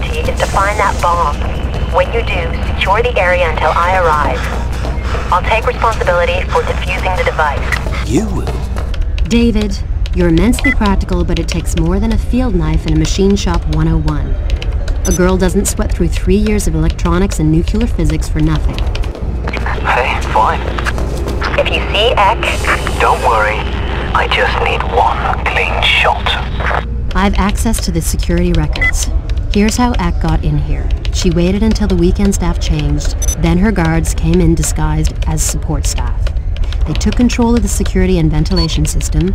priority is to find that bomb. When you do, secure the area until I arrive. I'll take responsibility for defusing the device. You will? David, you're immensely practical, but it takes more than a field knife in a machine shop 101. A girl doesn't sweat through 3 years of electronics and nuclear physics for nothing. Hey, fine. If you see X... Don't worry. I just need one clean shot. I've access to the security records. Here's how Ak got in here. She waited until the weekend staff changed, then her guards came in disguised as support staff. They took control of the security and ventilation system,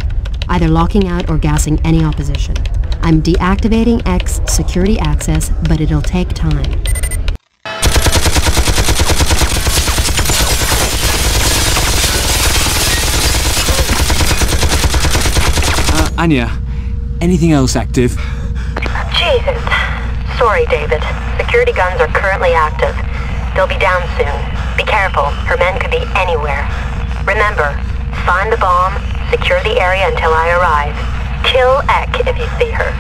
either locking out or gassing any opposition. I'm deactivating X security access, but it'll take time. Anya, anything else active? Jesus. Sorry, David. Security guns are currently active. They'll be down soon. Be careful. Her men could be anywhere. Remember, find the bomb, secure the area until I arrive. Kill Ek if you see her.